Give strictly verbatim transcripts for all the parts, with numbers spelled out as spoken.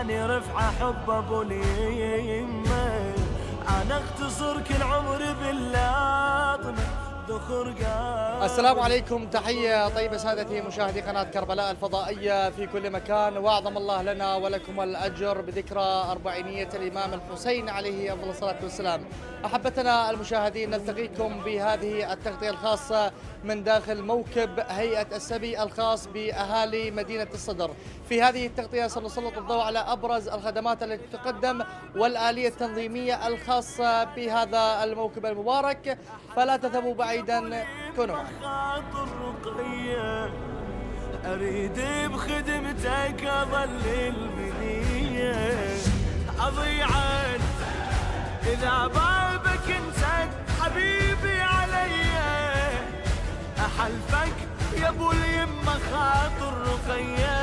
اني رفعه حب ابو اليمه، انا اختصر كل عمري باللاطمه. السلام عليكم، تحية طيبة سادتي مشاهدي قناة كربلاء الفضائية في كل مكان، وأعظم الله لنا ولكم الأجر بذكرى أربعينية الإمام الحسين عليه أفضل الصلاة والسلام. أحبتنا المشاهدين، نلتقيكم بهذه التغطية الخاصة من داخل موكب هيئة السبي الخاص بأهالي مدينة الصدر. في هذه التغطية سنسلط الضوء على أبرز الخدمات التي تقدم والآلية التنظيمية الخاصة بهذا الموكب المبارك، فلا تذهبوا بعيد. أريد بخدمتك أظل المنية أضيعت إذا بابك أنت حبيبي علي، أحلفك يا أبو اليمة خاطر رقية.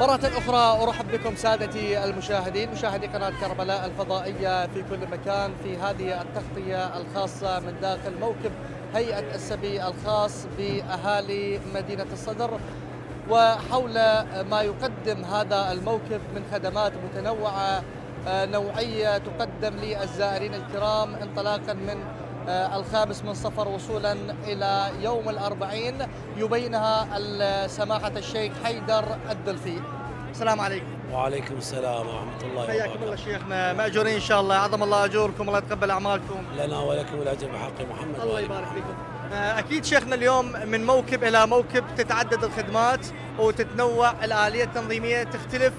مرة أخرى أرحب بكم سادتي المشاهدين مشاهدي قناة كربلاء الفضائية في كل مكان في هذه التغطية الخاصة من داخل موكب هيئة السبي الخاص بأهالي مدينة الصدر، وحول ما يقدم هذا الموكب من خدمات متنوعة نوعية تقدم للزائرين الكرام انطلاقا من الخامس من صفر وصولا إلى يوم الأربعين، يبينها سماحة الشيخ حيدر الدلفي. السلام عليكم. وعليكم السلام ورحمة الله وبركاته. حياكم الله شيخنا، مأجورين إن شاء الله، عظم الله أجوركم، الله يتقبل أعمالكم. لنا ولكم الأجر بحق محمد. الله يبارك فيكم. أكيد شيخنا اليوم من موكب إلى موكب تتعدد الخدمات وتتنوع الآلية التنظيمية، تختلف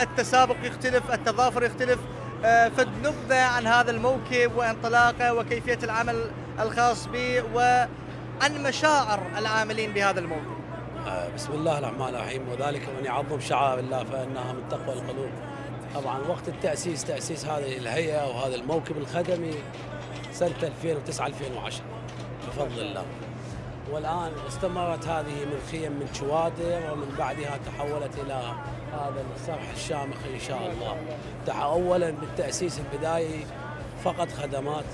التسابق، يختلف التظافر، يختلف. فنبذة عن هذا الموكب وانطلاقه وكيفية العمل الخاص به وعن مشاعر العاملين بهذا الموكب. بسم الله الرحمن الرحيم، وذلك من يعظم شعائر الله فإنها من تقوى القلوب. طبعا وقت التأسيس تأسيس هذه الهيئة وهذا الموكب الخدمي سنة ألفين وتسعة ألفين وعشرة بفضل الله، والآن استمرت هذه من خيم من شوادر، ومن بعدها تحولت إلى هذا الصرح الشامخ إن شاء الله. أولا بالتأسيس البدايي فقط خدمات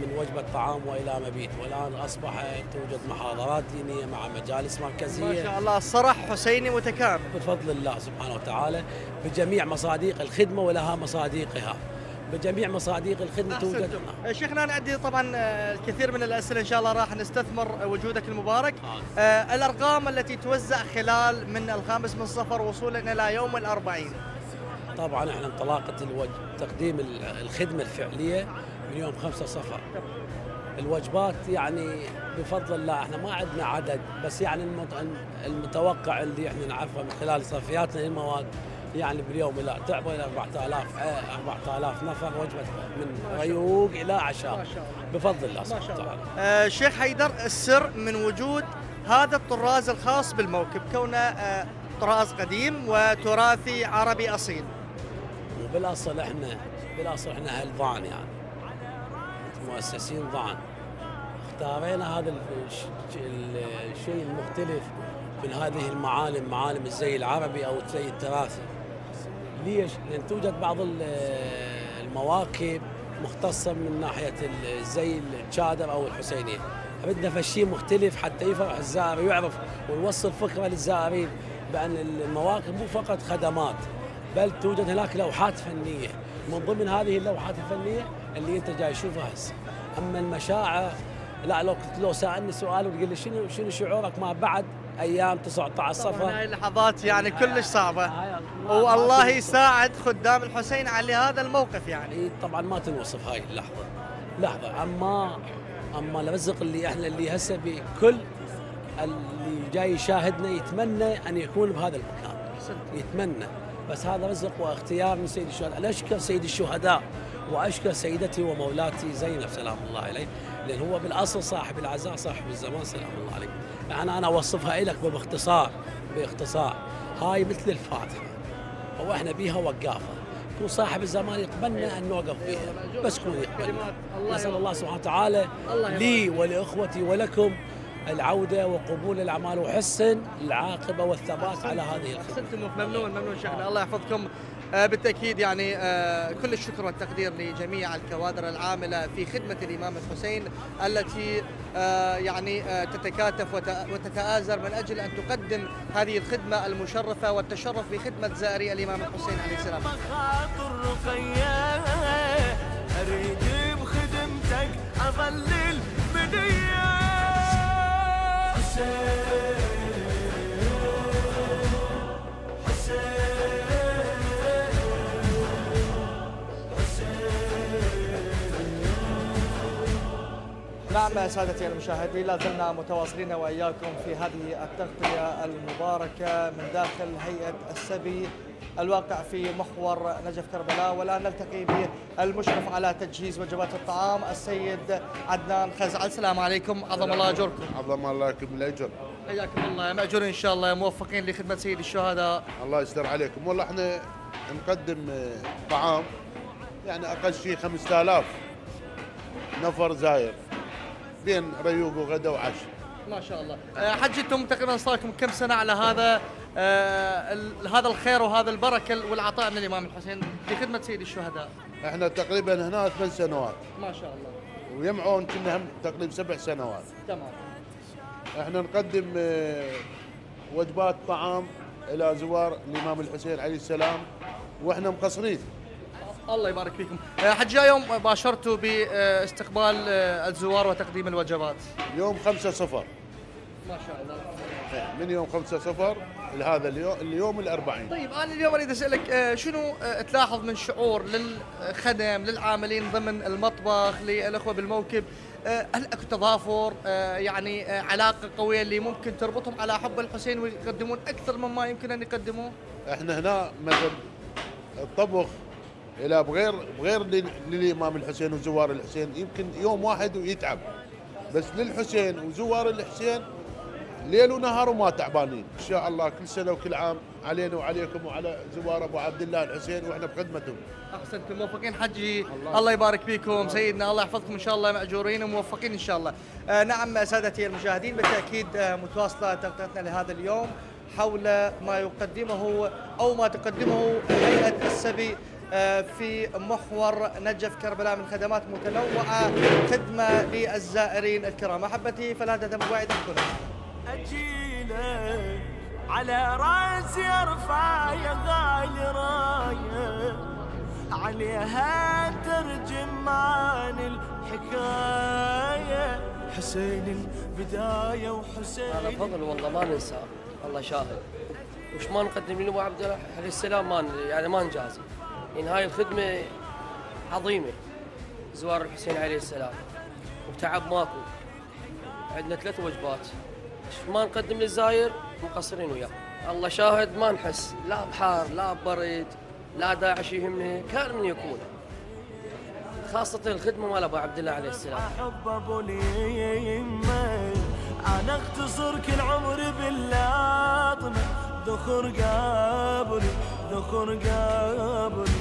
من وجبة طعام وإلى مبيت، والآن أصبحت توجد محاضرات دينية مع مجالس مركزية ما شاء الله، صرح حسيني متكامل بفضل الله سبحانه وتعالى بجميع مصادق الخدمة ولها مصادقها، بجميع مصادق الخدمة توجد. شيخنا نعدي طبعا الكثير من الأسئلة إن شاء الله، راح نستثمر وجودك المبارك. آه. آه الأرقام التي توزع خلال من الخامس من صفر وصولا إلى يوم الأربعين. طبعا احنا انطلاقة تقديم الخدمة الفعلية من يوم خمسة صفر. الوجبات يعني بفضل الله احنا ما عندنا عدد، بس يعني المتوقع اللي احنا نعرفه من خلال صرفياتنا للمواد يعني باليوم الى تعبوا الى أربعة آلاف نفر وجبه من ريوق الى عشاء بفضل الله سبحانه وتعالى. آه شيخ حيدر، السر من وجود هذا الطراز الخاص بالموكب كونه آه طراز قديم وتراثي عربي اصيل. وبالاصل احنا بالاصل احنا اهل ضعن، يعني مؤسسين ضعن، اختارينا هذا الشيء المختلف من هذه المعالم، معالم الزي العربي او الزي التراثي. ليش؟ لان توجد بعض المواكب مختصه من ناحيه الزي الشادر او الحسينيه، بدنا فشي مختلف حتى يفرح الزائر ويعرف ونوصل فكره للزائرين بان المواكب مو فقط خدمات، بل توجد هناك لوحات فنيه، من ضمن هذه اللوحات الفنيه اللي انت جاي تشوفها هسه. اما المشاعر لا، لو لو سالني سؤال وتقول لي شنو شنو شعورك ما بعد ايام تسعة عشر صفر، هاي اللحظات يعني كلش صعبه، والله يساعد خدام الحسين على هذا الموقف يعني. طبعا ما تنوصف هاي اللحظه لحظه. اما اما الرزق اللي احنا اللي هسه بكل اللي جاي يشاهدنا يتمنى ان يكون بهذا المكان، يتمنى، بس هذا رزق واختيار من سيد الشهداء. انا اشكر سيد الشهداء واشكر سيدتي ومولاتي زينب سلام الله عليه، لان هو بالاصل صاحب العزاء صاحب الزمان سلام الله عليه. انا انا اوصفها لك باختصار باختصار، هاي مثل الفاتحه واحنا بيها وقافه، كل صاحب الزمان يتمنى ان نوقف بها، بس كون يتمنى. نسال الله سبحانه وتعالى لي ولاخوتي ولكم العوده وقبول الاعمال وحسن العاقبه والثبات على هذه الخدمه. ممنون ممنون شيخنا، الله يحفظكم. بالتأكيد يعني كل الشكر والتقدير لجميع الكوادر العاملة في خدمة الإمام الحسين التي يعني تتكاتف وتتآزر من أجل أن تقدم هذه الخدمة المشرفة والتشرف بخدمة زائري الإمام الحسين عليه السلام. أريد بخدمتك أظل المنية حسين نعم سادتي المشاهدين، لا زلنا متواصلين وإياكم في هذه التغطية المباركة من داخل هيئة السبي الواقع في محور نجف كربلاء، والآن نلتقي بالمشرف على تجهيز وجبات الطعام السيد عدنان خزعل. السلام عليكم، عظم الله أجركم. عظم الله لكم الأجر. حياكم الله، مأجورين إن شاء الله، موفقين لخدمة سيد الشهداء. الله يستر عليكم. والله احنا نقدم طعام يعني أقل شيء خمسة آلاف نفر زائر بين ريوق وغدا وعشاء. ما شاء الله. حجتم تقريبا صار لكم كم سنه على هذا هذا الخير وهذا البركه والعطاء من الامام الحسين لخدمه سيد الشهداء؟ احنا تقريبا هنا ثمان سنوات. ما شاء الله. ويمعون كنا هم تقريبا سبع سنوات. تمام. احنا نقدم وجبات طعام الى زوار الامام الحسين عليه السلام واحنا مقصرين. الله يبارك فيكم. حجة يوم باشرتوا باستقبال الزوار وتقديم الوجبات. يوم خمسة صفر. ما شاء الله. من يوم خمسة صفر لهذا اليوم اليوم الأربعين. طيب أنا اليوم أريد أسألك شنو تلاحظ من شعور للخدم للعاملين ضمن المطبخ للأخوة بالموكب؟ هل اكو تضافر يعني علاقه قويه اللي ممكن تربطهم على حب الحسين ويقدمون اكثر مما يمكن ان يقدموه؟ احنا هنا مثل الطبخ لا بغير بغير للامام الحسين وزوار الحسين يمكن يوم واحد ويتعب، بس للحسين وزوار الحسين ليل ونهار وما تعبانين. ان شاء الله كل سنه وكل عام علينا وعليكم وعلى زوار ابو عبد الله الحسين واحنا بخدمتهم. احسنتم، موفقين حجي. الله, الله يبارك فيكم. الله سيدنا الله يحفظكم ان شاء الله، ماجورين وموفقين ان شاء الله. آه نعم سادتي المشاهدين، بالتاكيد آه متواصله تغطيتنا لهذا اليوم حول ما يقدمه او ما تقدمه هيئه السبي في محور نجف كربلاء من خدمات متنوعة خدمة للزائرين الكرام. أحبتي فلا تذهبوا بعيدا، كلنا أجيله على رأسي أرفع يا غالي راية عليها ترجمان الحكاية حسين البداية وحسين على فضل. والله ما ننسى، الله شاهد وش ما نقدم لأبو عبد الله عليه السلام ما يعني ما نجازي. إن هاي الخدمة عظيمة زوار الحسين عليه السلام وتعب ماكو. عندنا ثلاث وجبات ما نقدم للزاير مقصرين وياه. الله شاهد ما نحس لا بحار لا برد لا داعش يهمنا كان من يكون، خاصة الخدمة مال أبو عبد الله عليه السلام. أحب أبو اليمة أنا أختصر كل عمري باللاطمة ذخر قابري ذخر قابري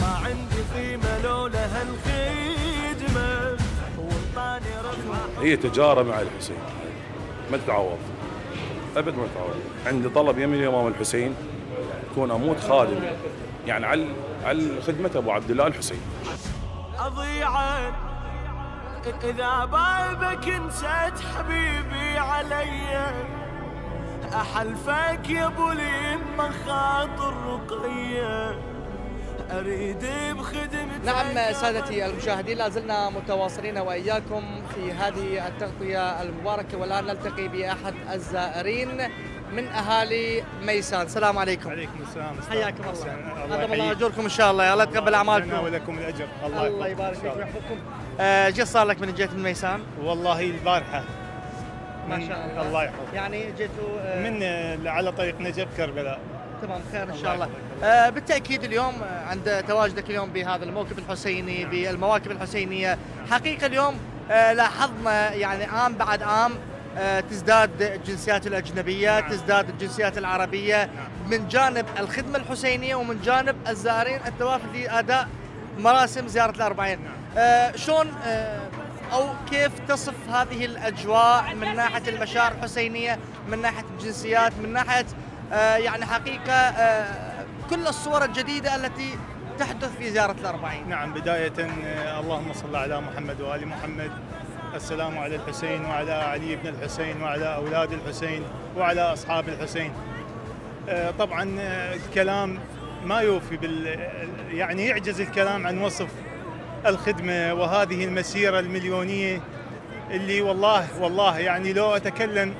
ما عندي قيمة لولا هالخدمة والطاني رفع. هي تجارة مع الحسين ما تتعوض أبد ما تتعوض. عندي طلب يمين الإمام الحسين يكون أموت خادم يعني على على خدمة أبو عبد الله الحسين. أضيعت إذا بابك نسيت حبيبي علي أحلفك يا أبو اليمة خاطر رقية أريد بخدمتك. نعم سادتي المشاهدين، لا زلنا متواصلين وإياكم في هذه التغطية المباركة، والآن نلتقي بأحد الزائرين من أهالي ميسان. السلام عليكم. عليكم السلام. حياكم الله. عظم الله أجركم إن شاء الله، الله يتقبل أعمالكم. لنا ولكم الأجر. الله, الله يبارك فيكم ويحفظكم. آه جي صار لك من جيت من ميسان؟ والله البارحة. ما شاء الله. الله يحفظك. يعني جيتوا من على طريق نجف كربلاء. تمام خير ان شاء الله. آه بالتاكيد اليوم عند تواجدك اليوم بهذا الموكب الحسيني بالمواكب الحسينيه، حقيقه اليوم آه لاحظنا يعني عام بعد عام آه تزداد الجنسيات الاجنبيه، تزداد الجنسيات العربيه من جانب الخدمه الحسينيه ومن جانب الزائرين التوافد لاداء مراسم زياره الأربعين. آه شلون آه أو كيف تصف هذه الأجواء من ناحية المشاعر الحسينية، من ناحية الجنسيات، من ناحية آه يعني حقيقة آه كل الصور الجديدة التي تحدث في زيارة الأربعين؟ نعم بداية آه اللهم صل على محمد وآل محمد السلام على الحسين وعلى علي بن الحسين وعلى أولاد الحسين وعلى أصحاب الحسين. طبعا الكلام ما يوفي بال يعني يعجز الكلام عن وصف الخدمة وهذه المسيرة المليونية اللي والله والله يعني لو أتكلم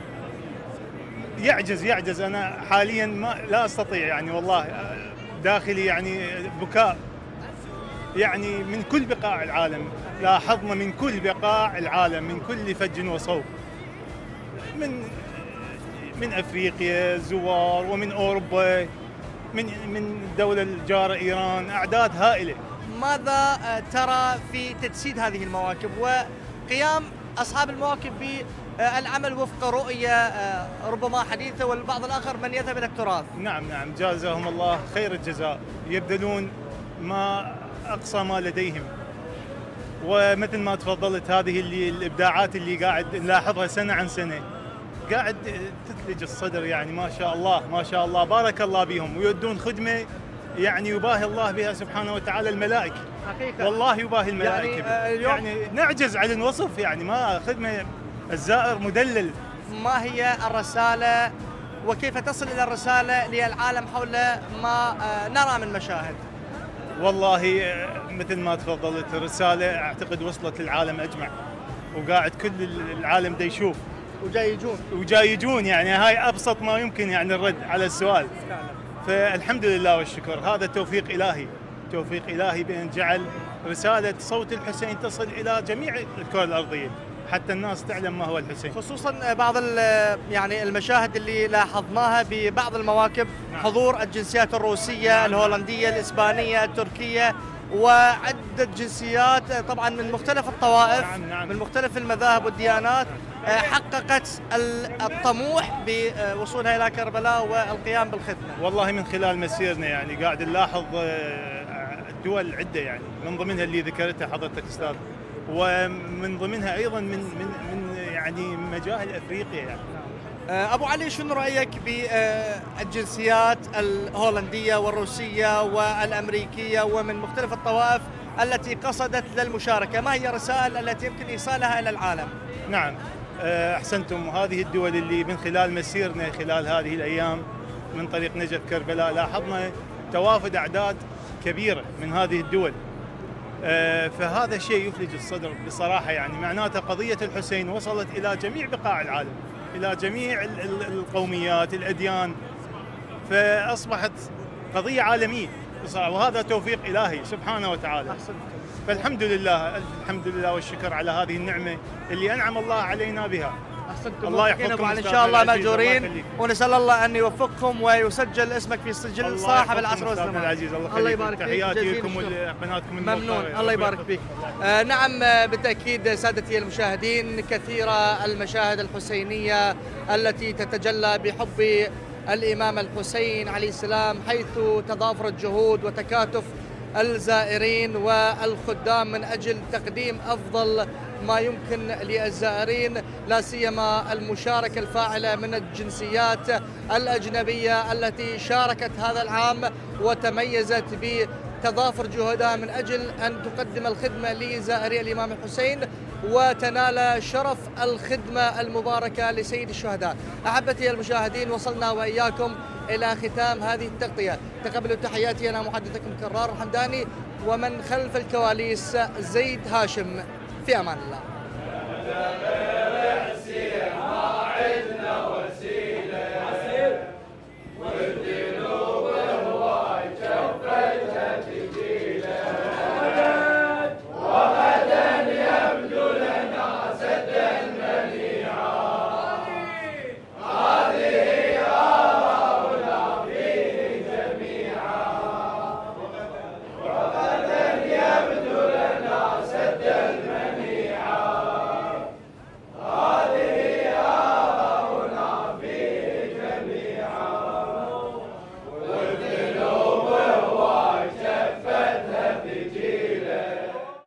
يعجز يعجز أنا حاليا ما لا أستطيع يعني والله داخلي يعني بكاء يعني من كل بقاع العالم. لاحظنا من كل بقاع العالم من كل فج وصوب من من أفريقيا زوار ومن أوروبا من من الدولة الجارة إيران أعداد هائلة. ماذا ترى في تجسيد هذه المواكب وقيام أصحاب المواكب بالعمل وفق رؤية ربما حديثة والبعض الآخر من يذهب إلى التراث؟ نعم نعم جازاهم الله خير الجزاء، يبذلون ما أقصى ما لديهم، ومثل ما تفضلت هذه اللي الإبداعات اللي قاعد نلاحظها سنة عن سنة قاعد تثلج الصدر. يعني ما شاء الله ما شاء الله بارك الله بهم، ويؤدون خدمة يعني يباهي الله بها سبحانه وتعالى الملائكة حقيقة، والله يباهي الملائكة يعني, يعني نعجز عن الوصف يعني ما خدمة الزائر مدلل. ما هي الرسالة وكيف تصل إلى الرسالة للعالم حول ما نرى من مشاهد؟ والله مثل ما تفضلت الرسالة أعتقد وصلت للعالم أجمع، وقاعد كل العالم دا يشوف وجايجون وجايجون يعني هاي أبسط ما يمكن يعني الرد على السؤال. فالحمد لله والشكر، هذا توفيق إلهي توفيق إلهي بأن جعل رسالة صوت الحسين تصل إلى جميع الكرة الأرضية حتى الناس تعلم ما هو الحسين، خصوصا بعض يعني المشاهد اللي لاحظناها ببعض المواكب. نعم. حضور الجنسيات الروسية، نعم. الهولندية، الإسبانية، التركية، وعدة جنسيات طبعا من مختلف الطوائف، نعم. نعم. من مختلف المذاهب والديانات، نعم. حققت الطموح بوصولها إلى كربلاء والقيام بالخدمة. والله من خلال مسيرنا يعني قاعد نلاحظ دول عدة يعني من ضمنها اللي ذكرتها حضرتك أستاذ، ومن ضمنها ايضا من من من يعني مجاهل افريقيا يعني. ابو علي شنو رايك بالجنسيات الهولنديه والروسيه والامريكيه ومن مختلف الطوائف التي قصدت للمشاركه؟ ما هي الرسائل التي يمكن ايصالها الى العالم؟ نعم احسنتم، هذه الدول اللي من خلال مسيرنا خلال هذه الايام من طريق نجف كربلاء لاحظنا توافد اعداد كبيره من هذه الدول، فهذا شيء يفلج الصدر بصراحة. يعني معناته قضية الحسين وصلت إلى جميع بقاع العالم، إلى جميع القوميات الأديان، فأصبحت قضية عالمية بصراحة، وهذا توفيق إلهي سبحانه وتعالى. فالحمد لله الحمد لله والشكر على هذه النعمة اللي أنعم الله علينا بها. الله يحفظكم إن شاء الله ماجورين، ونسأل الله أن يوفقكم ويسجل اسمك في سجل صاحب العصر والزمان. العزيز الله يبارك فيك، تحياتي لكم وقناتكم الممتازة. ممنون الله يبارك فيك. آه نعم بالتأكيد سادتي المشاهدين، كثيرة المشاهد الحسينية التي تتجلى بحب الإمام الحسين عليه السلام، حيث تضافرت جهود وتكاتف الزائرين والخدام من أجل تقديم أفضل ما يمكن للزائرين، لا سيما المشاركة الفاعلة من الجنسيات الأجنبية التي شاركت هذا العام وتميزت بتضافر جهودها من أجل أن تقدم الخدمة لزائري الإمام الحسين وتنال شرف الخدمة المباركة لسيد الشهداء. أحبتي المشاهدين، وصلنا وإياكم إلى ختام هذه التغطية، تقبلوا تحياتي أنا محدثكم كرار حمداني، ومن خلف الكواليس زيد هاشم. في أمان الله.